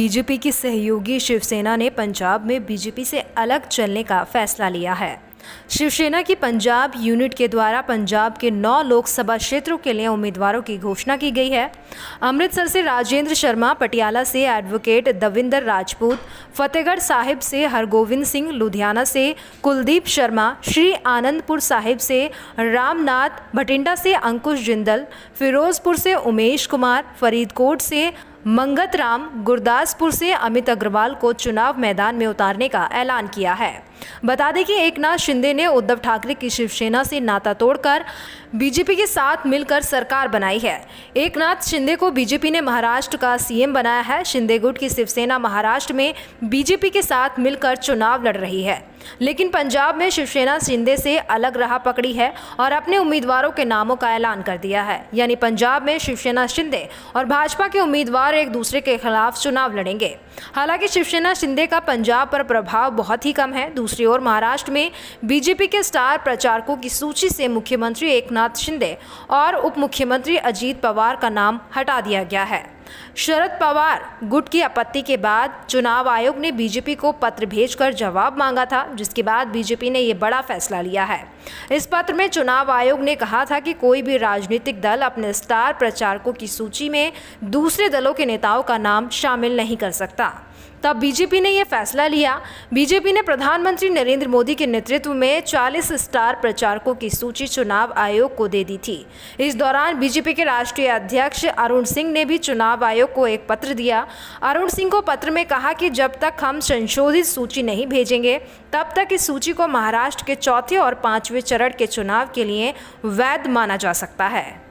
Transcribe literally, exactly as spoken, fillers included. BJP की सहयोगी शिवसेना ने पंजाब में बीजेपी से अलग चलने का फैसला लिया है। शिवसेना की पंजाब यूनिट के द्वारा पंजाब के नौ लोकसभा क्षेत्रों के लिए उम्मीदवारों की घोषणा की गई है। अमृतसर से राजेंद्र शर्मा, पटियाला से एडवोकेट दविंदर राजपूत, फतेहगढ़ साहिब से हरगोविंद सिंह, लुधियाना से कुलदीप शर्मा, श्री आनंदपुर साहिब से रामनाथ, भटिंडा से अंकुश जिंडल, फिरोजपुर से उमेश कुमार, फरीदकोट से मंगत राम, गुरदासपुर से अमित अग्रवाल को चुनाव मैदान में उतारने का ऐलान किया है। बता दें कि एकनाथ शिंदे ने उद्धव ठाकरे की शिवसेना से नाता तोड़कर बीजेपी के साथ मिलकर सरकार बनाई है। एकनाथ शिंदे को बीजेपी ने महाराष्ट्र का सीएम बनाया है। शिंदे गुट की शिवसेना महाराष्ट्र में बीजेपी के साथ मिलकर चुनाव लड़ रही है, लेकिन पंजाब में शिवसेना शिंदे से अलग राह पकड़ी है और अपने उम्मीदवारों के नामों का ऐलान कर दिया है। यानी पंजाब में शिवसेना शिंदे और भाजपा के उम्मीदवार एक दूसरे के खिलाफ चुनाव लड़ेंगे। हालांकि शिवसेना शिंदे का पंजाब पर प्रभाव बहुत ही कम है। दूसरी ओर महाराष्ट्र में बीजेपी के स्टार प्रचारकों की सूची से मुख्यमंत्री एकनाथ शिंदे और उप मुख्यमंत्री अजीत पवार का नाम हटा दिया गया है। शरद पवार गुट की आपत्ति के बाद चुनाव आयोग ने बीजेपी को पत्र भेजकर जवाब मांगा था, जिसके बाद बीजेपी ने यह बड़ा फैसला लिया है। इस पत्र में चुनाव आयोग ने कहा था कि कोई भी राजनीतिक दल अपने स्टार प्रचारकों की सूची में दूसरे दलों के नेताओं का नाम शामिल नहीं कर सकता। तब बीजेपी ने यह फैसला लिया। बीजेपी ने प्रधानमंत्री नरेंद्र मोदी के नेतृत्व में चालीस स्टार प्रचारकों की सूची चुनाव आयोग को दे दी थी। इस दौरान बीजेपी के राष्ट्रीय अध्यक्ष अरुण सिंह ने भी चुनाव आयोग को एक पत्र दिया। अरुण सिंह को पत्र में कहा कि जब तक हम संशोधित सूची नहीं भेजेंगे, तब तक इस सूची को महाराष्ट्र के चौथे और पाँचवें चरण के चुनाव के लिए वैध माना जा सकता है।